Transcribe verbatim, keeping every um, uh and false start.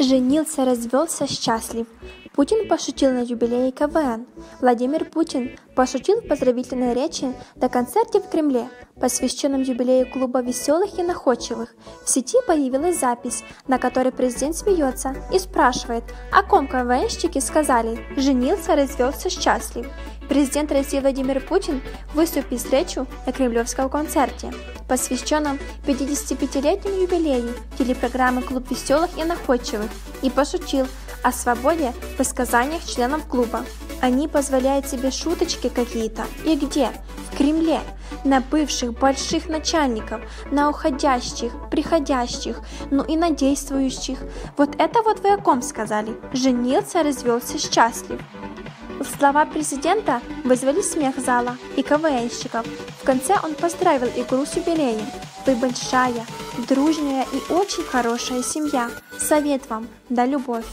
Женился, развелся, счастлив. Путин пошутил на юбилее ка вэ эн. Владимир Путин пошутил в поздравительной речи на концерте в Кремле, посвященном юбилею клуба веселых и находчивых. В сети появилась запись, на которой президент смеется и спрашивает, о ком ка вэ энщики сказали «женился, развелся, счастлив». Президент России Владимир Путин выступил с речью на кремлевском концерте, посвященном пятидесятипятилетнему юбилею телепрограммы «Клуб веселых и находчивых», и пошутил о свободе в высказаниях членов клуба. Они позволяют себе шуточки какие-то. И где? В Кремле. На бывших больших начальников, на уходящих, приходящих, ну и на действующих. Вот это вот вы о ком сказали? Женился, развелся, счастлив. Слова президента вызвали смех зала и ка вэ энщиков. В конце он поздравил игру с юбилеем. Вы большая, дружная и очень хорошая семья. Совет вам, да любовь.